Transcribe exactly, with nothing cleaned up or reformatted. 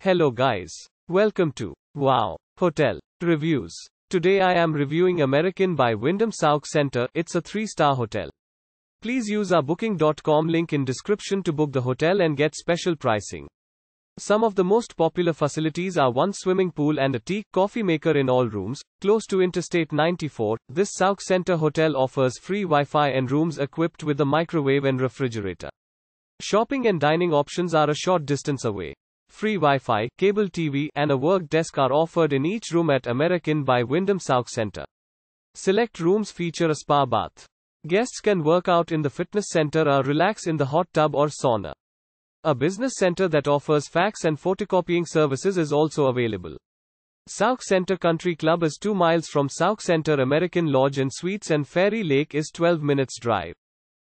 Hello guys. Welcome to Wow Hotel Reviews. Today I am reviewing AmericInn by Wyndham Sauk Center. It's a three-star hotel. Please use our booking dot com link in description to book the hotel and get special pricing. Some of the most popular facilities are one swimming pool and a tea coffee maker in all rooms, close to Interstate ninety-four. This Sauk Center hotel offers free Wi-Fi and rooms equipped with a microwave and refrigerator. Shopping and dining options are a short distance away. Free Wi-Fi, cable T V, and a work desk are offered in each room at AmericInn by Wyndham Sauk Center. Select rooms feature a spa bath. Guests can work out in the fitness center or relax in the hot tub or sauna. A business center that offers fax and photocopying services is also available. Sauk Center Country Club is two miles from Sauk Center. AmericInn Lodge and Suites and Fairy Lake is twelve minutes drive.